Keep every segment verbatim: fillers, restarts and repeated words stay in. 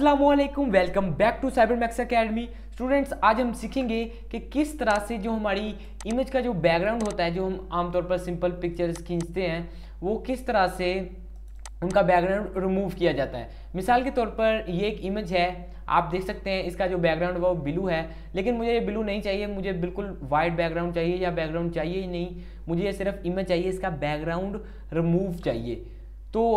अस्सलामुअलैकुम, welcome back to Cybermax academy. Students, आज हम सीखेंगे कि किस तरह से जो हमारी इमेज का जो बैकग्राउंड होता है, जो हम आमतौर पर सिंपल पिक्चर्स खींचते हैं, वो किस तरह से उनका बैकग्राउंड रिमूव किया जाता है। मिसाल के तौर पर ये एक इमेज है, आप देख सकते हैं इसका जो बैकग्राउंड वो ब्लू है, लेकिन मुझे ये ब्लू नहीं चाहिए, मुझे बिल्कुल वाइट बैकग्राउंड चाहिए या बैकग्राउंड चाहिए ही नहीं, मुझे ये सिर्फ इमेज चाहिए, इसका बैकग्राउंड रिमूव चाहिए। तो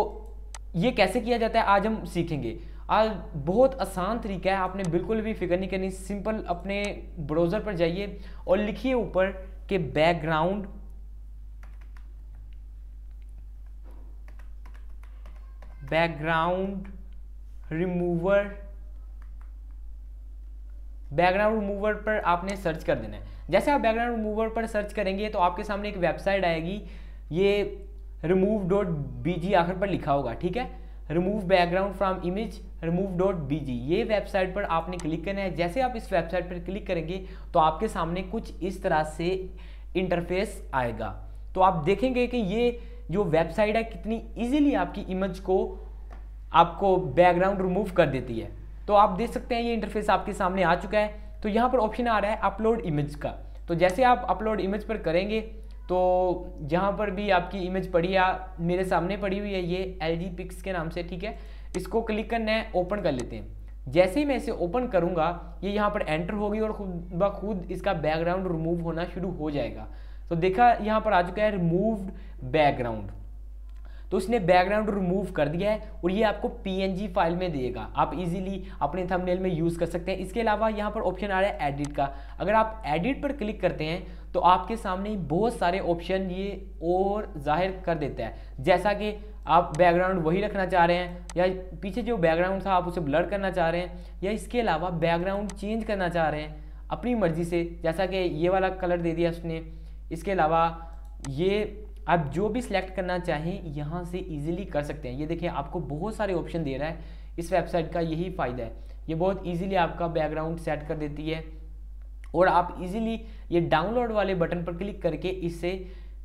ये कैसे किया जाता है आज हम सीखेंगे। आज बहुत आसान तरीका है, आपने बिल्कुल भी फिक्र नहीं करनी, सिंपल अपने ब्राउज़र पर जाइए और लिखिए ऊपर के background background remover background remover पर आपने सर्च कर देना है। जैसे आप बैकग्राउंड रिमूवर पर सर्च करेंगे तो आपके सामने एक वेबसाइट आएगी, ये रिमूव डॉट बी जी आखिर पर लिखा होगा, ठीक है, remove background from image remove dot B G. ये वेबसाइट पर आपने क्लिक करना है। जैसे आप इस वेबसाइट पर क्लिक करेंगे तो आपके सामने कुछ इस तरह से इंटरफेस आएगा। तो आप देखेंगे कि ये जो वेबसाइट है कितनी इजीली आपकी इमेज को आपको बैकग्राउंड रिमूव कर देती है। तो आप देख सकते हैं ये इंटरफेस आपके सामने आ चुका है। तो यहाँ पर ऑप्शन आ रहा है अपलोड इमेज का। तो जैसे आप अपलोड इमेज पर करेंगे तो जहाँ पर भी आपकी इमेज पड़ी है, मेरे सामने पड़ी हुई है ये एल जी पिक्स के नाम से, ठीक है, इसको क्लिक करना है, ओपन कर लेते हैं। जैसे ही मैं इसे ओपन करूँगा ये यहाँ पर एंटर होगी और खुद ब खुद इसका बैकग्राउंड रिमूव होना शुरू हो जाएगा। तो देखा यहाँ पर आ चुका है रिमूव्ड बैकग्राउंड, तो उसने बैकग्राउंड रिमूव कर दिया है और ये आपको पीएनजी फाइल में देगा, आप इजीली अपने थंबनेल में यूज़ कर सकते हैं। इसके अलावा यहाँ पर ऑप्शन आ रहा है एडिट का। अगर आप एडिट पर क्लिक करते हैं तो आपके सामने बहुत सारे ऑप्शन ये और जाहिर कर देता है, जैसा कि आप बैकग्राउंड वही रखना चाह रहे हैं, या पीछे जो बैकग्राउंड था आप उसे ब्लर करना चाह रहे हैं, या इसके अलावा बैकग्राउंड चेंज करना चाह रहे हैं अपनी मर्जी से, जैसा कि ये वाला कलर दे दिया उसने। इसके अलावा ये आप जो भी सिलेक्ट करना चाहें यहाँ से इजीली कर सकते हैं। ये देखिए आपको बहुत सारे ऑप्शन दे रहा है, इस वेबसाइट का यही फ़ायदा है, ये बहुत इजीली आपका बैकग्राउंड सेट कर देती है और आप इजीली ये डाउनलोड वाले बटन पर क्लिक करके इसे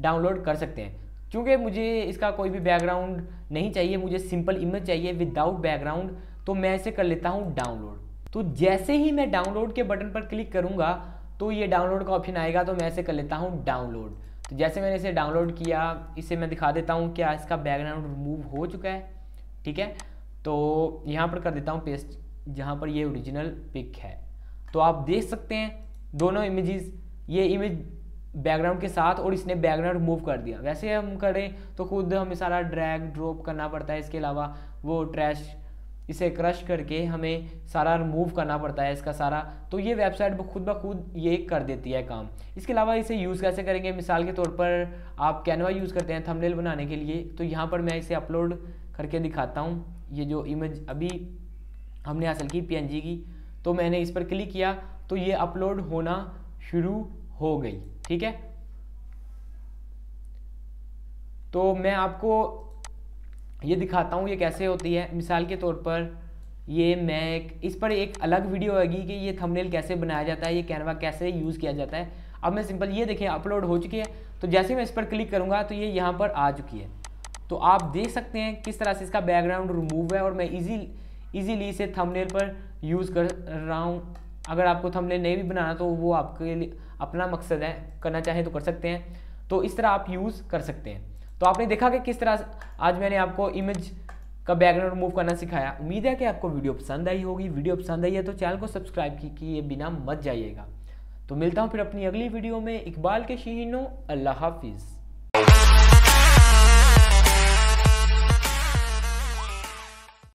डाउनलोड कर सकते हैं। क्योंकि मुझे इसका कोई भी बैकग्राउंड नहीं चाहिए, मुझे सिंपल इमेज चाहिए विदाउट बैकग्राउंड, तो मैं इसे कर लेता हूँ डाउनलोड। तो जैसे ही मैं डाउनलोड के बटन पर क्लिक करूँगा तो ये डाउनलोड का ऑप्शन आएगा, तो मैं इसे कर लेता हूँ डाउनलोड। तो जैसे मैंने इसे डाउनलोड किया, इसे मैं दिखा देता हूँ, क्या इसका बैकग्राउंड रिमूव हो चुका है, ठीक है। तो यहाँ पर कर देता हूँ पेस्ट जहाँ पर ये ओरिजिनल पिक है। तो आप देख सकते हैं दोनों इमेजेस, ये इमेज बैकग्राउंड के साथ और इसने बैकग्राउंड रिमूव कर दिया। वैसे हम करें तो खुद हमें सारा ड्रैग ड्रॉप करना पड़ता है, इसके अलावा वो ट्रैश इसे क्रश करके हमें सारा रिमूव करना पड़ता है इसका सारा। तो ये वेबसाइट खुद ब खुद ये कर देती है काम। इसके अलावा इसे यूज़ कैसे करेंगे, मिसाल के तौर पर आप कैनवा यूज़ करते हैं थंबनेल बनाने के लिए, तो यहाँ पर मैं इसे अपलोड करके दिखाता हूँ। ये जो इमेज अभी हमने हासिल की पीएनजी की, तो मैंने इस पर क्लिक किया तो ये अपलोड होना शुरू हो गई, ठीक है। तो मैं आपको ये दिखाता हूँ ये कैसे होती है। मिसाल के तौर पर ये मैं एक इस पर एक अलग वीडियो आएगी कि ये थंबनेल कैसे बनाया जाता है, ये कैनवा कैसे यूज़ किया जाता है। अब मैं सिंपल, ये देखें अपलोड हो चुकी है, तो जैसे मैं इस पर क्लिक करूँगा तो ये यहाँ पर आ चुकी है। तो आप देख सकते हैं किस तरह से इसका बैकग्राउंड रिमूव है और मैं ईजी ईजीली इसे थंबनेल पर यूज़ कर रहा हूँ। अगर आपको थंबनेल नहीं भी बनाना तो वो आपके लिए अपना मकसद है, करना चाहें तो कर सकते हैं। तो इस तरह आप यूज़ कर सकते हैं। तो आपने देखा कि किस तरह आज मैंने आपको इमेज का बैकग्राउंड रिमूव करना सिखाया। उम्मीद है कि आपको वीडियो पसंद आई होगी। वीडियो पसंद आई है तो चैनल को सब्सक्राइब किए बिना मत जाइएगा। तो मिलता हूँ फिर अपनी अगली वीडियो में। इकबाल के शहीनों, अल्लाह हाफिज़।